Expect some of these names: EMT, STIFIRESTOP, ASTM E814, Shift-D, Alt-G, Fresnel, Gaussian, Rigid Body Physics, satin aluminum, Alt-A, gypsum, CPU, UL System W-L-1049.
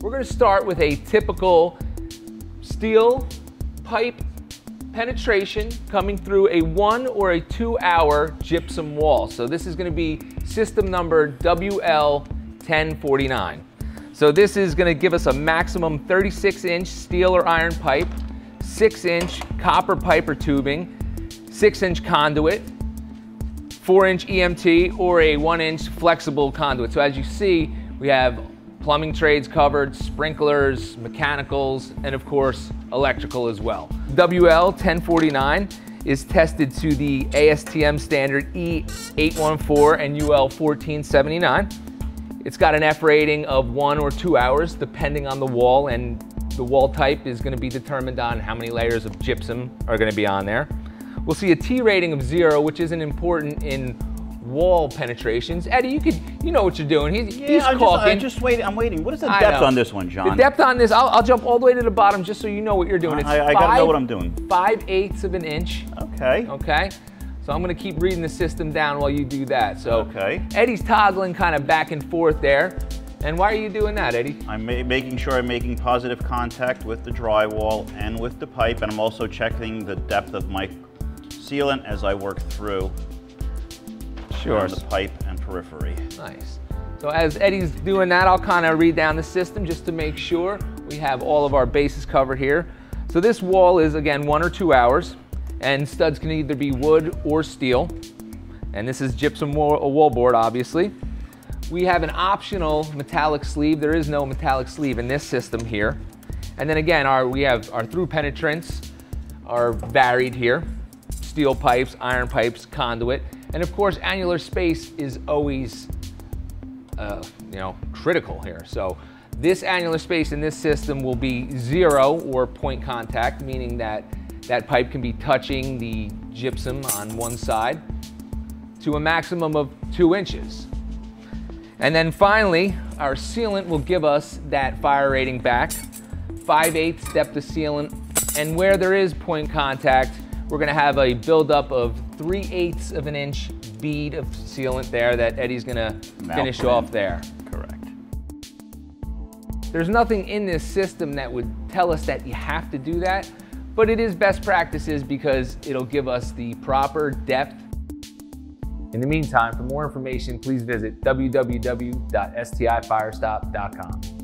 We're going to start with a typical steel pipe penetration coming through a 1 or a 2 hour gypsum wall. So this is going to be system number WL-1049. So this is going to give us a maximum 36-inch steel or iron pipe, 6-inch copper pipe or tubing, 6-inch conduit, 4-inch EMT, or a 1-inch flexible conduit. So as you see, we have plumbing trades covered, sprinklers, mechanicals, and of course, electrical as well. WL-1049 is tested to the ASTM standard E814 and UL-1479. It's got an F rating of 1 or 2 hours, depending on the wall, and the wall type is going to be determined on how many layers of gypsum are going to be on there. We'll see a T rating of 0, which isn't important in wall penetrations. Eddie, you know what you're doing. He's caulking. I'm waiting. What is the depth on this one, John? The depth on this, I'll jump all the way to the bottom just so you know what you're doing. I gotta know what I'm doing. 5/8 of an inch. Okay. Okay. So I'm gonna keep reading the system down while you do that. So okay. Eddie's toggling kind of back and forth there. And why are you doing that, Eddie? I'm making sure I'm making positive contact with the drywall and with the pipe, and I'm also checking the depth of my sealant as I work through. Sure. The pipe and periphery. Nice. So as Eddie's doing that, I'll kind of read down the system just to make sure we have all of our bases covered here. So this wall is, again, 1 or 2 hours, and studs can either be wood or steel. And this is gypsum wall board, obviously. We have an optional metallic sleeve. There is no metallic sleeve in this system here. And then again, we have our through penetrants are varied here. Steel pipes, iron pipes, conduit. And of course, annular space is always, critical here. So this annular space in this system will be 0 or point contact, meaning that that pipe can be touching the gypsum on one side to a maximum of 2 inches. And then finally, our sealant will give us that fire rating back, 5/8 depth of sealant. And where there is point contact, we're gonna have a buildup of 3/8 of an inch bead of sealant there that Eddie's gonna finish off there. Correct. There's nothing in this system that would tell us that you have to do that, but it is best practices because it'll give us the proper depth. In the meantime, for more information, please visit www.stifirestop.com.